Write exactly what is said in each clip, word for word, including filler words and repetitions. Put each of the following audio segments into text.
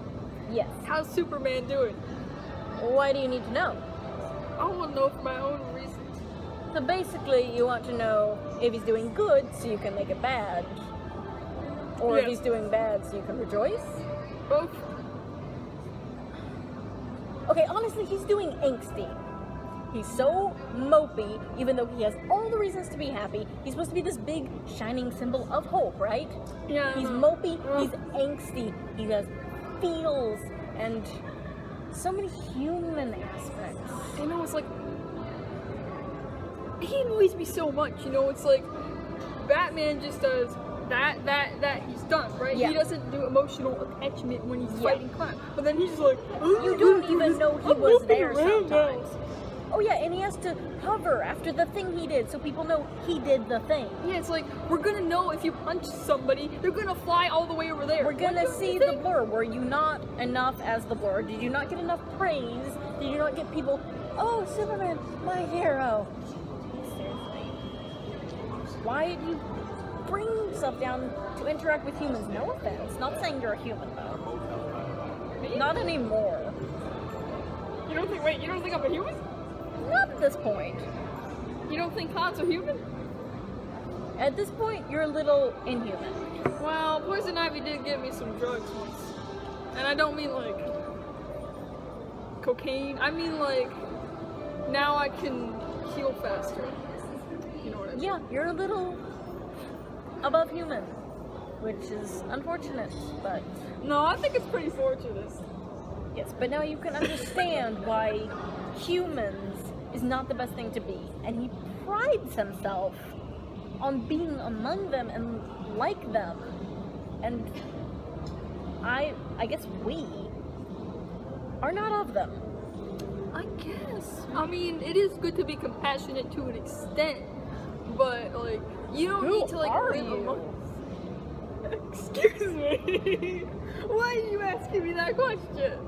world. Yes. How's Superman doing? Why do you need to know? I want to know for my own reasons. So basically, you want to know if he's doing good so you can make it bad. Or yes. If he's doing bad so you can rejoice? Both. Okay, honestly, he's doing angsty. He's so mopey, even though he has all the reasons to be happy. He's supposed to be this big, shining symbol of hope, right? Yeah. He's mopey, yeah. He's angsty, he has feels, and so many human aspects. You know, it's like, he annoys me so much, you know, it's like, Batman just does that, that, that, he's done, right? Yeah. He doesn't do emotional attachment when he's yeah. fighting crime, but then he's just like, oh, you don't even know he I'm was there sometimes. Now. Oh yeah, and he has to hover after the thing he did so people know he did the thing. Yeah, it's like, we're gonna know if you punch somebody, they're gonna fly all the way over there. We're gonna see the blur. Were you not enough as the blur? Did you not get enough praise? Did you not get people, oh, Superman, my hero. Seriously. Why did you bring yourself down to interact with humans? No offense. Not saying you're a human, though. Me? Not anymore. You don't think, wait, you don't think I'm a human? Not at this point. You don't think cons are human? At this point, you're a little inhuman. Well, Poison Ivy did give me some drugs once. And I don't mean like cocaine. I mean like now I can heal faster. You know what I mean? Yeah, you're a little above human, which is unfortunate, but... No, I think it's pretty fortunate. Yes, but now you can understand why humans is not the best thing to be, and he prides himself on being among them and like them, and I I guess we are not of them. I guess. I mean, it is good to be compassionate to an extent, but like, you don't Who need to like live among. Excuse me. Why are you asking me that question?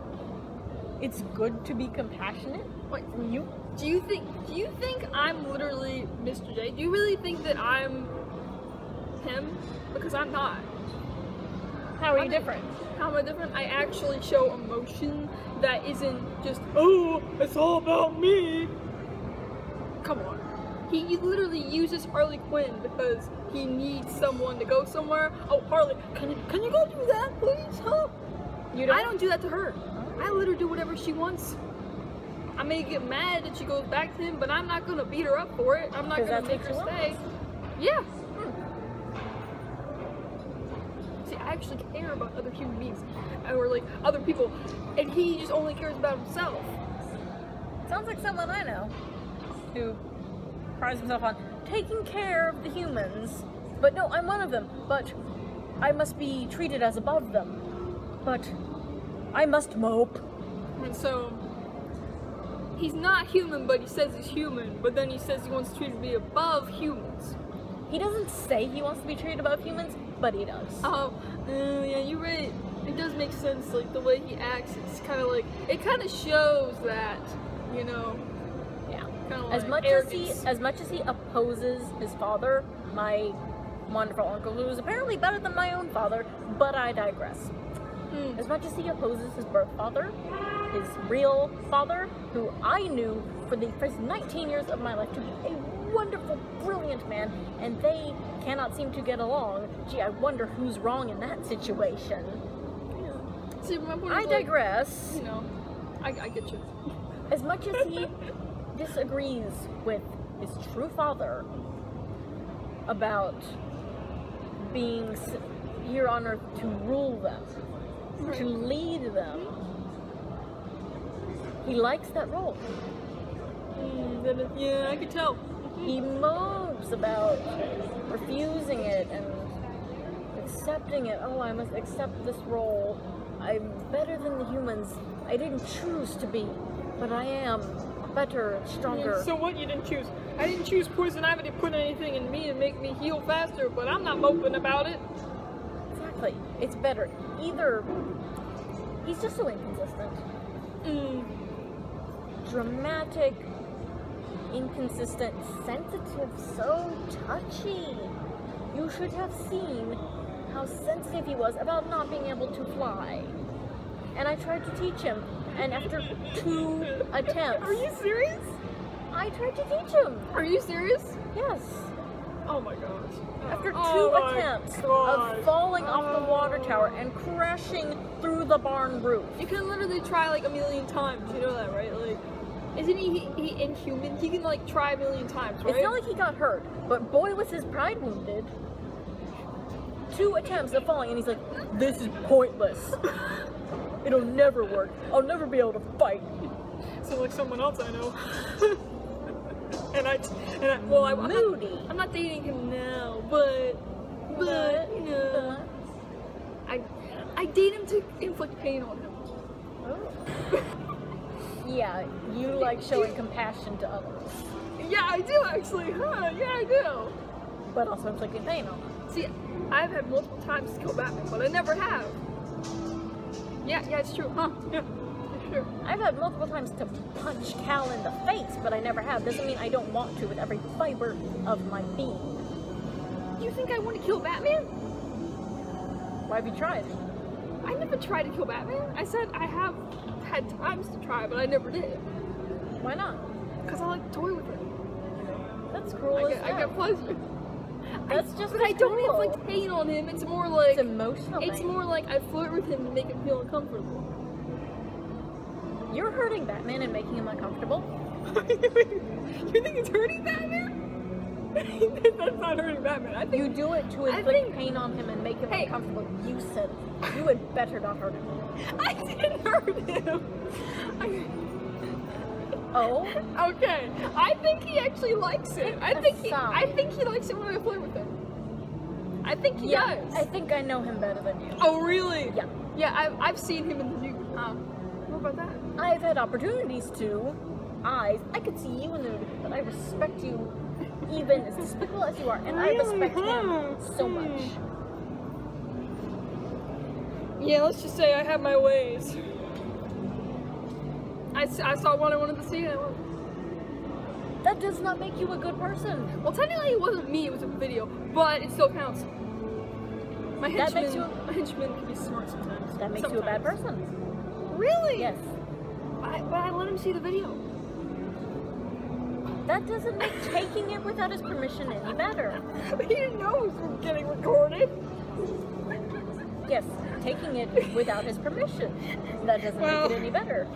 It's good to be compassionate? What, you? Do you think, do you think I'm literally Mister J? Do you really think that I'm him? Because I'm not. How are I'm you different? A, how am I different? I actually show emotion that isn't just, oh, it's all about me. Come on. He, he literally uses Harley Quinn because he needs someone to go somewhere. Oh, Harley, can you, can you go do that, please? Huh? You don't? I don't do that to her. I let her do whatever she wants. I may get mad that she goes back to him, but I'm not gonna beat her up for it. I'm not gonna make her stay. Yeah. Hmm. See, I actually care about other human beings, or like other people, and he just only cares about himself. Sounds like someone I know who prides himself on taking care of the humans. But no, I'm one of them. But I must be treated as above them. But I must mope. And so, he's not human, but he says he's human, but then he says he wants to treat to be above humans. He doesn't say he wants to be treated above humans, but he does. Oh, uh, yeah, you're right. It does make sense, like, the way he acts, it's kind of like, it kind of shows that, you know, yeah. Kinda like as much arrogance. as he, as much as he opposes his father, my wonderful uncle, who is apparently better than my own father, but I digress. As much as he opposes his birth father, his real father, who I knew for the first nineteen years of my life to be a wonderful, brilliant man, and they cannot seem to get along. Gee, I wonder who's wrong in that situation. Yeah. See, my point is, I digress. Like, you know, I, I get you. As much as he disagrees with his true father about being here on earth to rule them, to lead them, he likes that role. Mm, yeah, I could tell. He mopes about refusing it and accepting it. Oh, I must accept this role. I'm better than the humans. I didn't choose to be, but I am better, stronger. So what you didn't choose? I didn't choose Poison Ivy to put anything in me to make me heal faster, but I'm not moping about it. Exactly. It's better. Either he's just so inconsistent. Mm. Dramatic, inconsistent, sensitive, so touchy. You should have seen how sensitive he was about not being able to fly. and I tried to teach him, and after two attempts. Are you serious? I tried to teach him. Are you serious? Yes. Oh my gosh. After two oh attempts God. of falling oh. off the water tower and crashing through the barn roof. You can literally try like a million times, you know that, right? Like, isn't he, he, he inhuman? He can like try a million times, right? It's not like he got hurt, but boy was his pride wounded. Two attempts of falling and he's like, this is pointless. It'll never work. I'll never be able to fight. So like someone else I know. And I, and I, well, I, I'm, not, I'm not dating him now, but, but, you know, I, I date him to inflict pain on him. Oh. Yeah, you like showing compassion to others. Yeah, I do actually, huh? Yeah, I do. But also inflicting pain on them. See, I've had multiple times to go back, but I never have. Yeah, yeah, it's true, huh? Yeah. Sure. I've had multiple times to punch Cal in the face, but I never have. Doesn't mean I don't want to with every fiber of my being. You think I want to kill Batman? Why have you tried? I never tried to kill Batman. I said I have had times to try, but I never did. Why not? Because I like to toy with him. That's cruel. I get, I get pleasure. That's I, just But I don't cruel. have like pain on him. It's more like... It's emotional. It's pain. more like I flirt with him to make him feel uncomfortable. You're hurting Batman and making him uncomfortable. You think it's hurting Batman? That's not hurting Batman. I think you do it to inflict think, pain on him and make him hey, uncomfortable. You said you had better not hurt him. I didn't hurt him. I, oh? Okay. I think he actually likes it. I think he, I think he likes it when I play with him. I think he yeah, does. I think I know him better than you. Oh, really? Yeah. Yeah, I've, I've seen him in the news. Um, About that. I've had opportunities to. I I could see you in the movie, but I respect you even as despicable as you are, and really? I respect huh. him so much. Yeah, let's just say I have my ways. I, I saw one I wanted to see, and I went. That does not make you a good person. Well, technically it wasn't me, it was a video, but it still counts. My henchman, you, my henchman can be smart sometimes. That makes sometimes. you a bad person. Really? Yes. I, but I let him see the video. That doesn't make taking it without his permission any better. He didn't know it was getting recorded. Yes, taking it without his permission. That doesn't well, make it any better.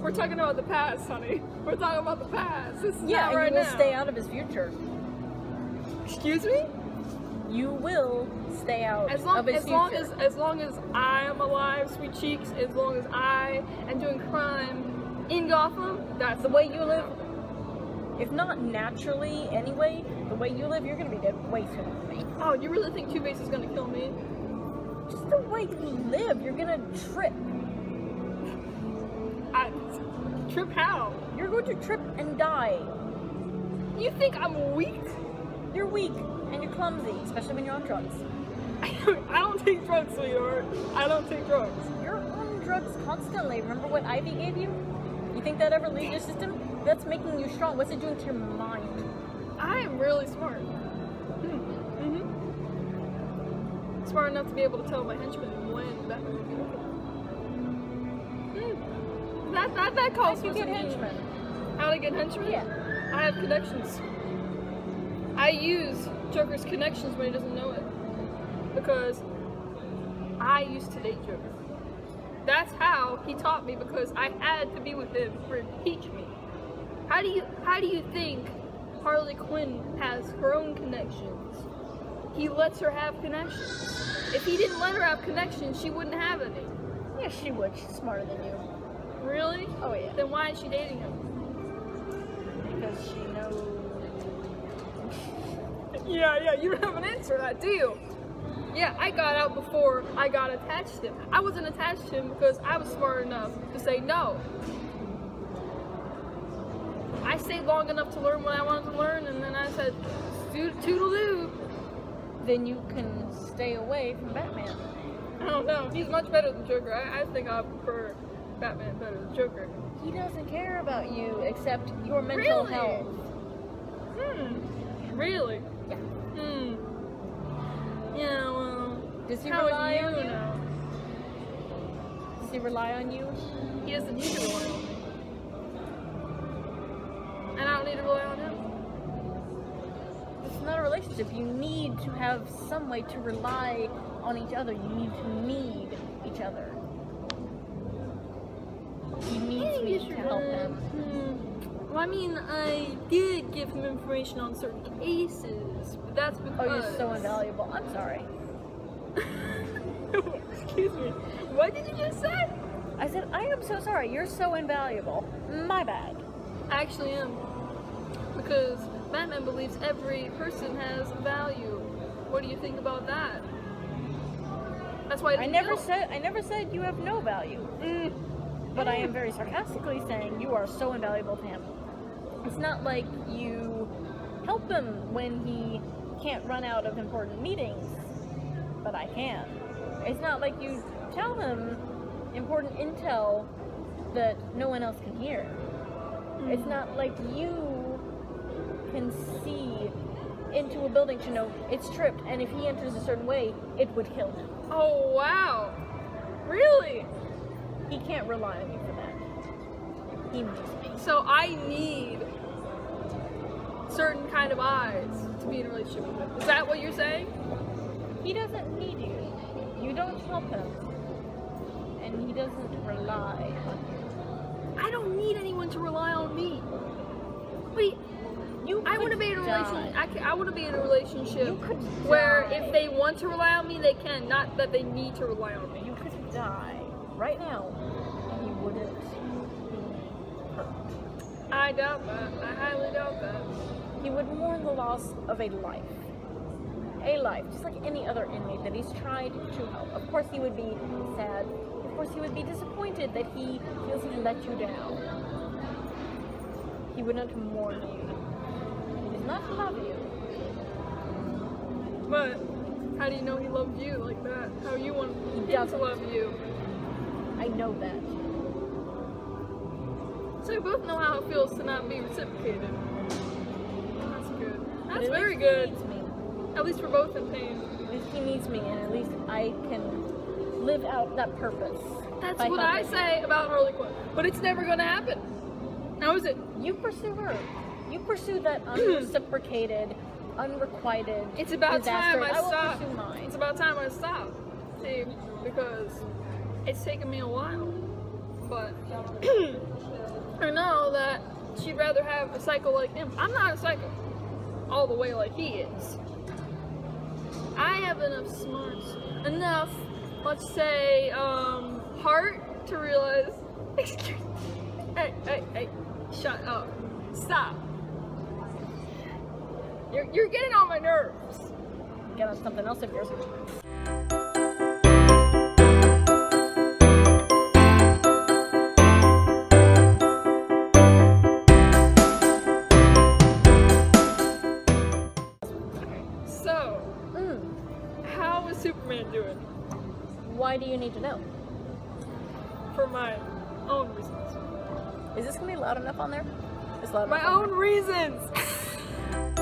We're talking about the past, honey. We're talking about the past. This is yeah, not right now. Yeah, and you will now. stay out of his future. Excuse me? You will stay out as long, of his as future. Long as, as long as I am alive, sweet cheeks, as long as I am doing crime in Gotham, that's the way you live. If not naturally, anyway, the way you live, you're going to be dead way sooner than me. Oh, you really think Two-Face is going to kill me? Just the way you live, you're going to trip. I, trip how? You're going to trip and die. You think I'm weak? You're weak. And you're clumsy, especially when you're on drugs. I don't take drugs, sweetheart. I don't take drugs. You're on drugs constantly. Remember what Ivy gave you? You think that ever leaves your system? That's making you strong. What's it doing to your mind? I am really smart. Mm-hmm. Smart enough to be able to tell my henchman when that would be okay. Mm. That, that, that calls for some henchmen. How to get henchmen? Yeah. I have connections. I use Joker's connections when he doesn't know it, because I used to date Joker. That's how he taught me, because I had to be with him for him to teach me. How do you how do you think Harley Quinn has her own connections? He lets her have connections. If he didn't let her have connections, she wouldn't have any. Yeah, she would. She's smarter than you. Really? Oh yeah. Then why is she dating him? Because she knows. Yeah, yeah, you don't have an answer to that, do you? Yeah, I got out before I got attached to him. I wasn't attached to him because I was smart enough to say no. I stayed long enough to learn what I wanted to learn, and then I said, toodaloo. Then you can stay away from Batman. I don't know. He's much better than Joker. I, I think I prefer Batman better than Joker. He doesn't care about you except your mental really? health. Hmm. Really? Yeah. Hmm. Yeah, well, does he rely on you? obviously rely on you. He doesn't need to rely on me. And I don't need to rely on him. It's not a relationship. You need to have some way to rely on each other. You need to need each other. He needs me to help him. Hmm. Well, I mean, I did give him information on certain cases, but that's because... Oh, you're so invaluable. I'm sorry. Excuse me. What did you just say? I said, I am so sorry. You're so invaluable. My bad. I actually am. Because Batman believes every person has value. What do you think about that? That's why I, I never know. said I never said you have no value. Mm. But I am very sarcastically saying you are so invaluable to him. It's not like you help him when he can't run out of important meetings, but I can. It's not like you tell him important intel that no one else can hear. Mm-hmm. It's not like you can see into a building to know it's tripped, and if he enters a certain way, it would kill him. Oh, wow. Really? He can't rely on me for that. He needs me. So I need certain kind of eyes to be in a relationship with him. Is that what you're saying? He doesn't need you. You don't help him. And he doesn't rely on you. I don't need anyone to rely on me. Wait. You I want to be in a relationship. I, I want to be in a relationship where die. if they want to rely on me, they can. Not that they need to rely on me. You could die right now, and you wouldn't be hurt. I doubt that. I highly doubt that. He would mourn the loss of a life. A life, just like any other inmate that he's tried to help. Of course he would be sad. Of course he would be disappointed that he feels he let you down. He would not mourn you. Not love you. But how do you know he loved you like that? How you want him to love you? I know that. So we both know how it feels to not be reciprocated. That's good. That's very good. He needs me. At least we're both in pain. At least he needs me, and at least I can live out that purpose. That's what I say about Harley Quinn. But it's never going to happen. How is it? You pursue her. You pursue that unreciprocated, unrequited It's about disaster. time I, I stop. Mine. It's about time I stop. See, because it's taken me a while. But I know that she'd rather have a psycho like him. I'm not a psycho all the way like he is. I have enough smarts, enough, let's say, um, heart to realize. Excuse me. Hey, hey, hey, shut up. Stop. You're, you're getting on my nerves. Get on something else of yours. So, mm. how is Superman doing? Why do you need to know? For my own reasons. Is this going to be loud enough on there? It's loud enough. My own reasons!